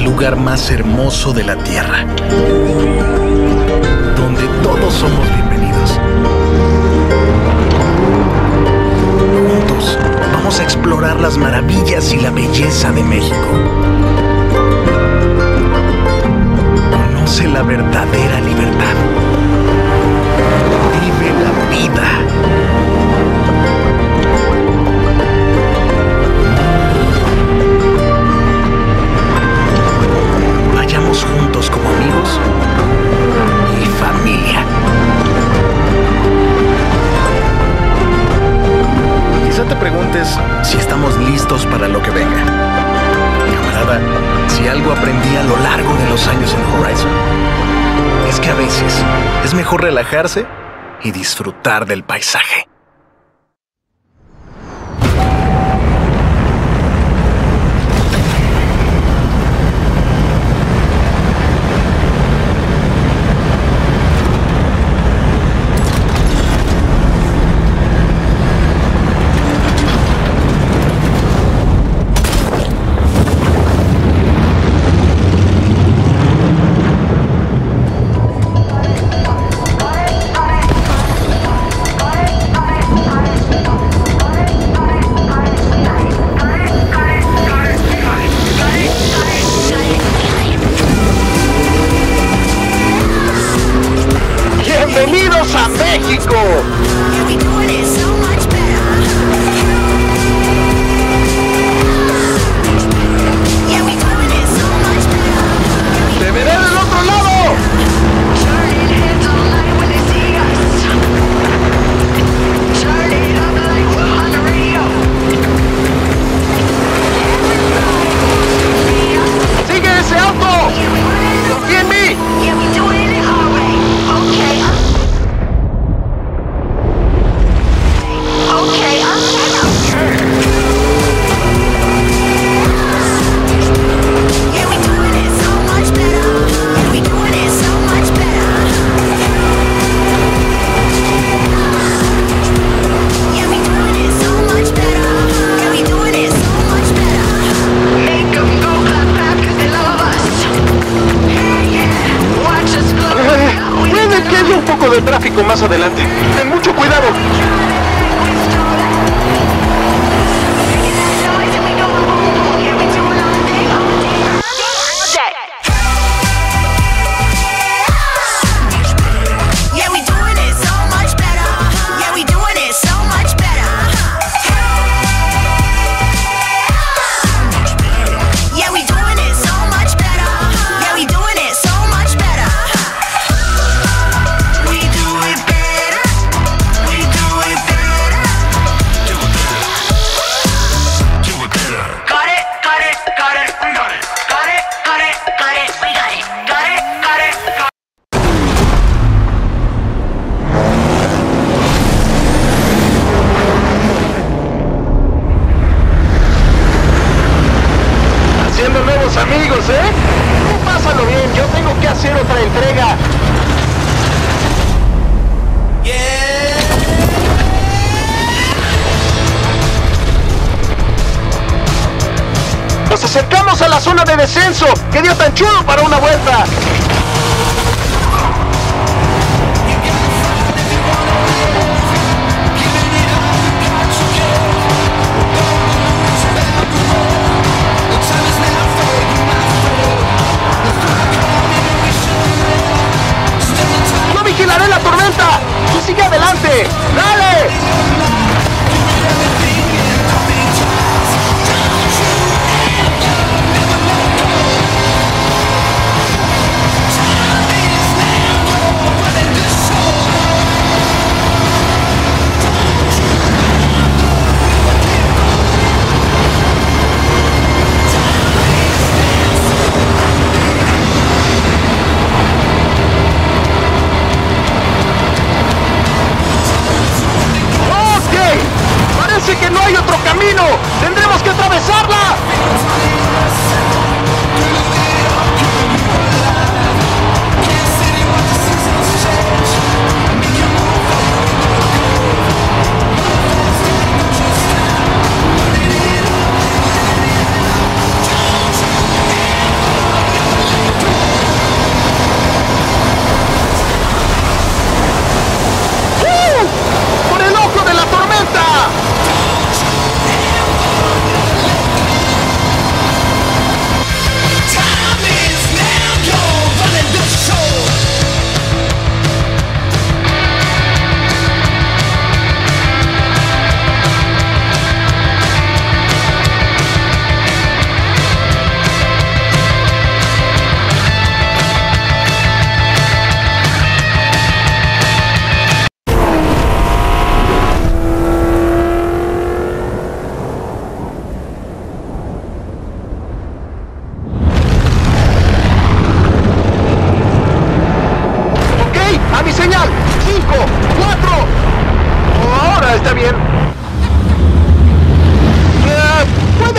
el lugar más hermoso de la Tierra, donde todos somos bienvenidos. Juntos vamos a explorar las maravillas y la belleza de México. Conoce la verdadera libertad. Vive la vida. Vayamos juntos como amigos y familia. Quizá te preguntes si estamos listos para lo que venga. Camarada, si algo aprendí a lo largo de los años en Horizon, es que a veces es mejor relajarse y disfrutar del paisaje. Más adelante. Ten mucho cuidado. Acercamos a la zona de descenso. ¡Qué día tan chulo para una vuelta! ¡Yo vigilaré la tormenta! ¡Tú sigue adelante! ¡Dale!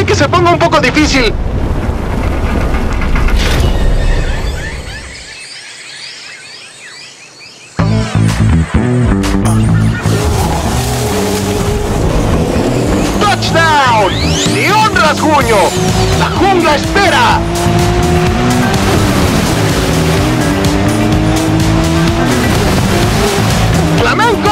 puede que se ponga un poco difícil. ¡Touchdown! ¡Ni un rasguño! ¡La jungla espera! ¡Flamencos!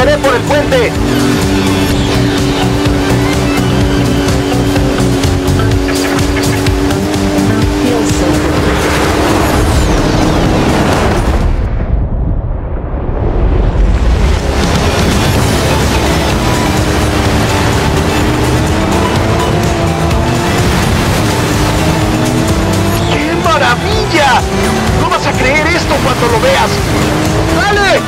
Llegué por el puente. ¡Qué maravilla! No vas a creer esto cuando lo veas. ¡Dale!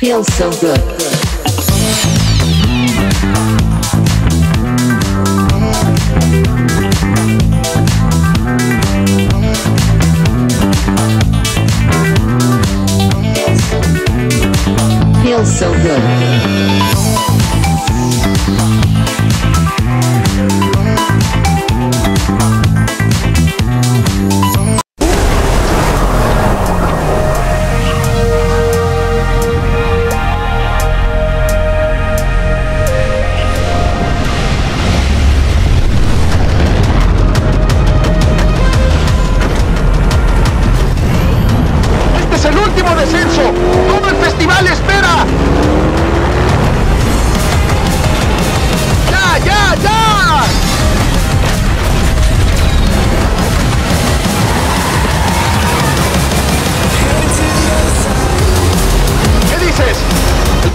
Feels so good. Feels so good.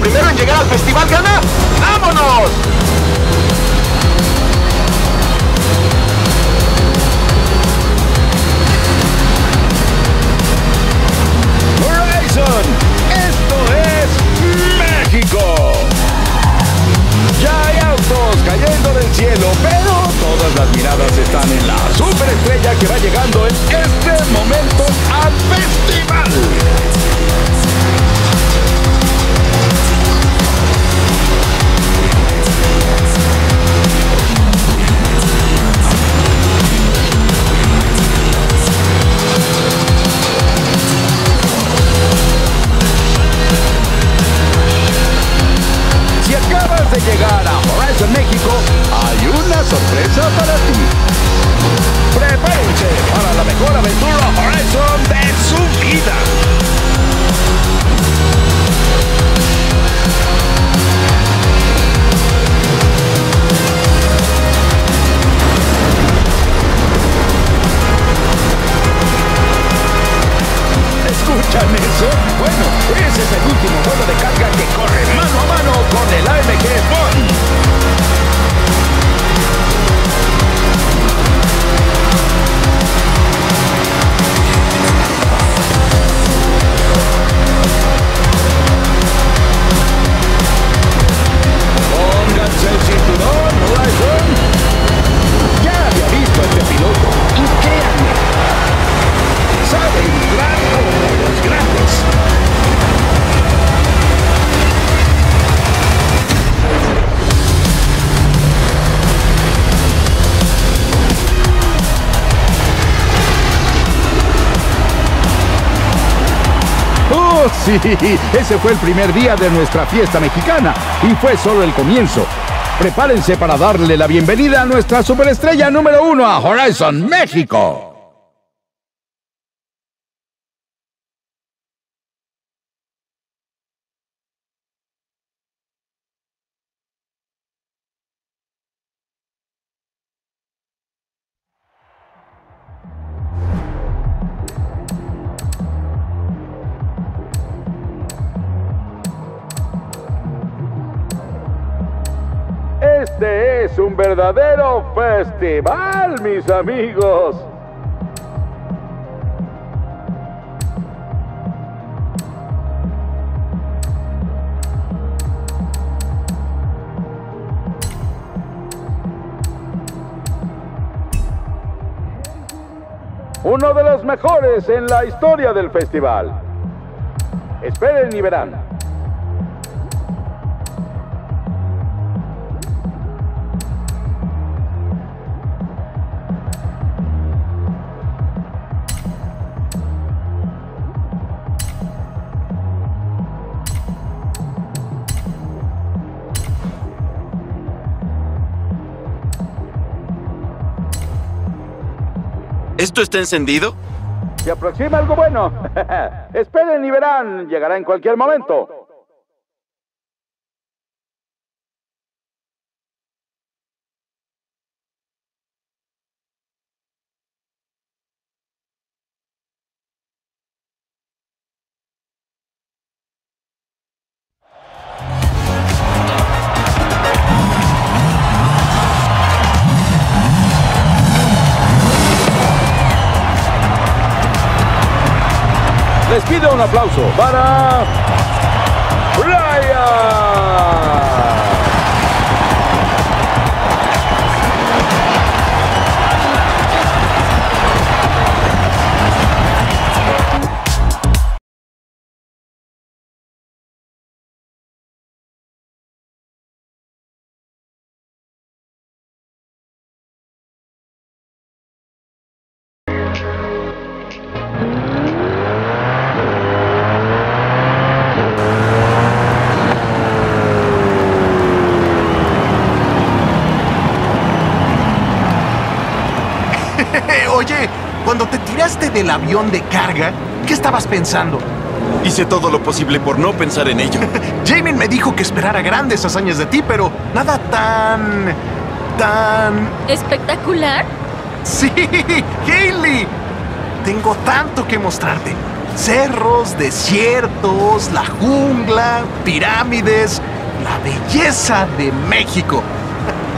Primero en llegar al festival gana. ¡Vámonos! Horizon, esto es México. Ya hay autos cayendo del cielo, pero todas las miradas están en la superestrella que va llegando en este momento al festival. De llegar a Horizon México, hay una sorpresa para ti. Prepárense para la mejor aventura Horizon de su vida. ¿Escuchan eso? Bueno, ese es el último juego de carga que corre mano a mano con el AMG Bond. Pónganse el cinturón, Horizon. Ya había visto a este piloto y créanme, sabe inflar como los grandes. ¡Oh, sí! Ese fue el primer día de nuestra fiesta mexicana y fue solo el comienzo. Prepárense para darle la bienvenida a nuestra superestrella número 1 a Horizon México. Este es un verdadero festival, mis amigos. Uno de los mejores en la historia del festival. Esperen y verán. ¿Esto está encendido? Se aproxima algo bueno. Esperen y verán. Llegará en cualquier momento. Les pido un aplauso para Brian. Oye, cuando te tiraste del avión de carga, ¿qué estabas pensando? Hice todo lo posible por no pensar en ello. Jamin me dijo que esperara grandes hazañas de ti, pero nada tan... ¿Espectacular? Sí, Hayley. Tengo tanto que mostrarte. Cerros, desiertos, la jungla, pirámides, la belleza de México.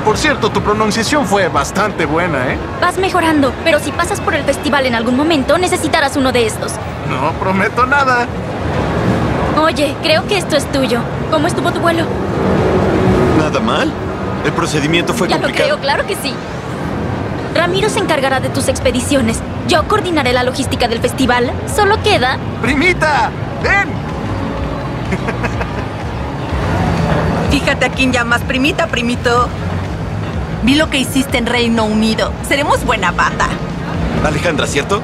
Por cierto, tu pronunciación fue bastante buena, ¿eh? Vas mejorando, pero si pasas por el festival en algún momento, necesitarás uno de estos. No prometo nada. Oye, creo que esto es tuyo. ¿Cómo estuvo tu vuelo? Nada mal. El procedimiento fue complicado. Ya lo creo, claro que sí. Ramiro se encargará de tus expediciones. Yo coordinaré la logística del festival. Solo queda... ¡Primita! ¡Ven! Fíjate a quién llamas primita, primito. Vi lo que hiciste en Reino Unido. Seremos buena banda. Alejandra, ¿cierto?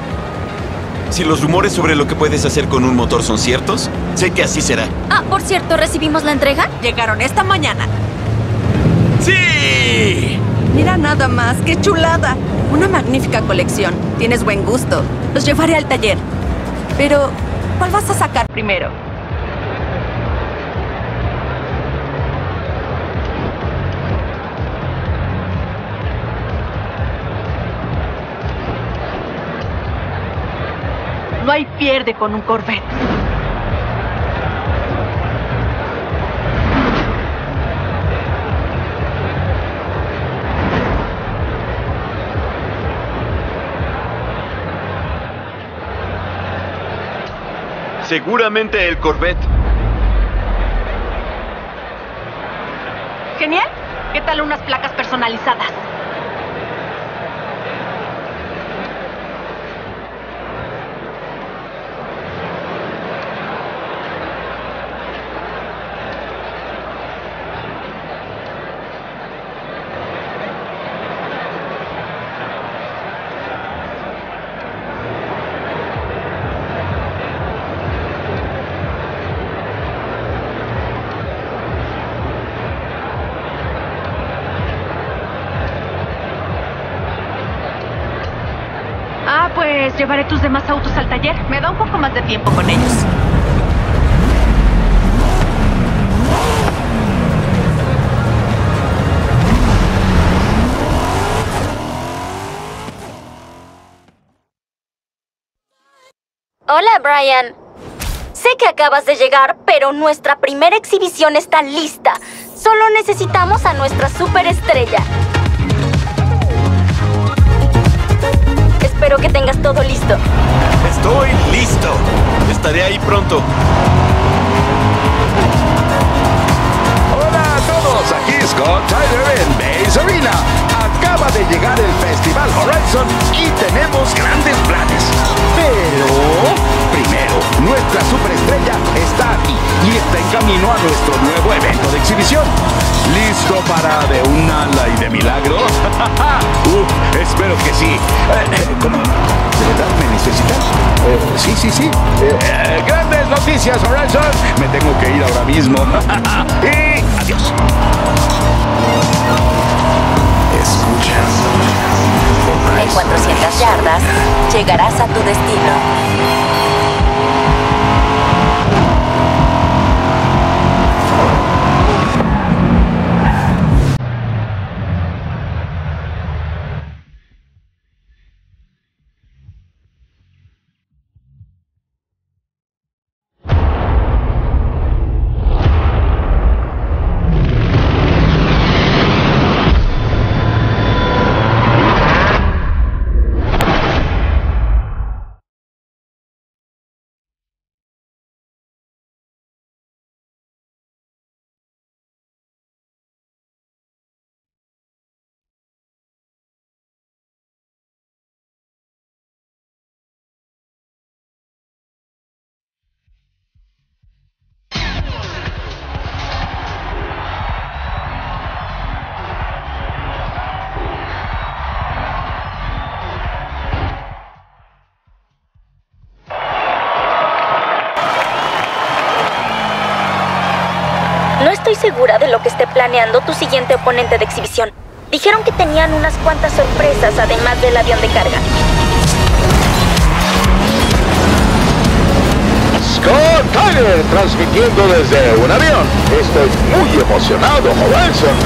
Si los rumores sobre lo que puedes hacer con un motor son ciertos, sé que así será. Ah, por cierto, ¿recibimos la entrega? Llegaron esta mañana. ¡Sí! Mira nada más, qué chulada. Una magnífica colección. Tienes buen gusto. Los llevaré al taller. Pero, ¿cuál vas a sacar primero? No hay pierde con un Corvette. Seguramente el Corvette. Genial. ¿Qué tal unas placas personalizadas? Pues llevaré tus demás autos al taller. Me da un poco más de tiempo con ellos. Hola, Brian. Sé que acabas de llegar, pero nuestra primera exhibición está lista. Solo necesitamos a nuestra superestrella. Espero que tengas todo listo. Estoy listo. Estaré ahí pronto. Hola a todos, aquí Scott Tyler en Base Arena. Acaba de llegar el Festival Horizon y tenemos grandes planes. Pero primero, nuestra superestrella está aquí y está en camino a nuestro nuevo evento de exhibición. ¿Listo para de un ala y de milagro? Espero que sí. ¿Cómo? ¿De verdad me necesitas? Sí. ¡Grandes noticias, Horizon! Me tengo que ir ahora mismo. Y adiós. Escucha. En 400 yardas, llegarás a tu destino. Estoy segura de lo que esté planeando tu siguiente oponente de exhibición. Dijeron que tenían unas cuantas sorpresas además del avión de carga. Scott Tyler transmitiendo desde un avión. Estoy muy emocionado, Robinson.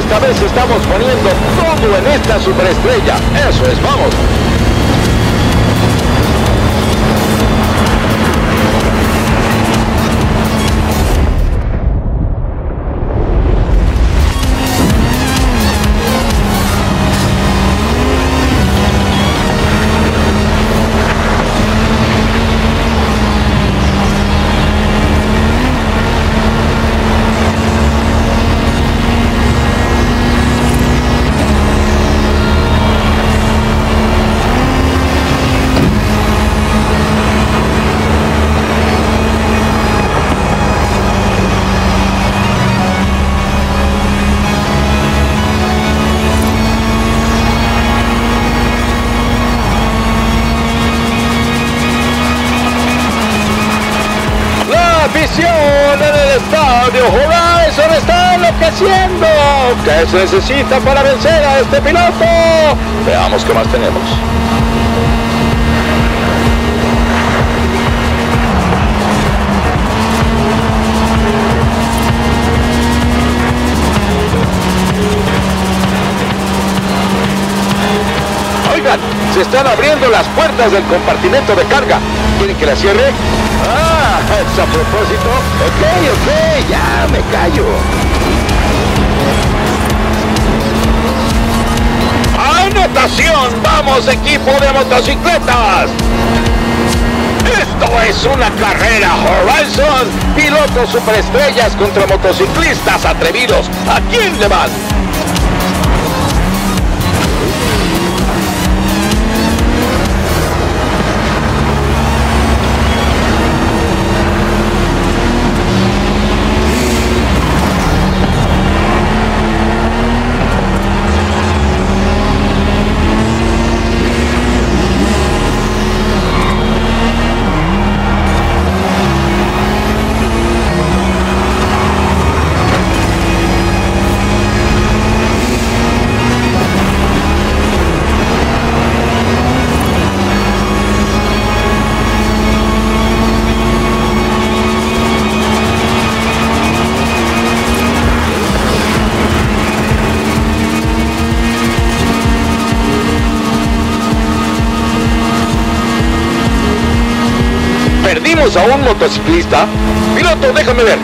Esta vez estamos poniendo todo en esta superestrella. Eso es, vamos. ¿Qué se necesita para vencer a este piloto? Veamos qué más tenemos. Oigan, se están abriendo las puertas del compartimento de carga. ¿Quieren que la cierre? Ah, es a propósito. Ok, ya me callo. ¡Anotación! ¡Vamos, equipo de motocicletas! ¡Esto es una carrera, Horizon! Pilotos superestrellas contra motociclistas atrevidos. ¿A quién le van? Vimos a un motociclista. Piloto, déjame ver.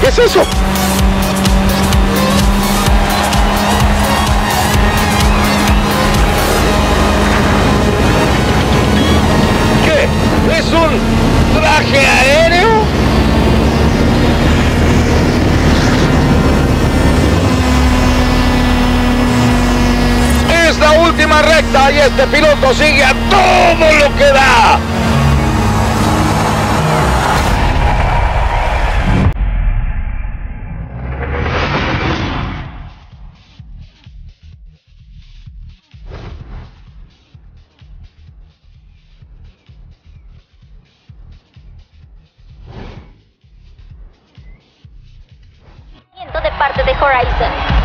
¿Qué es eso? ¿Qué? ¿Es un traje aéreo? Es la última recta y este piloto sigue a todo lo que da. De parte de Horizon.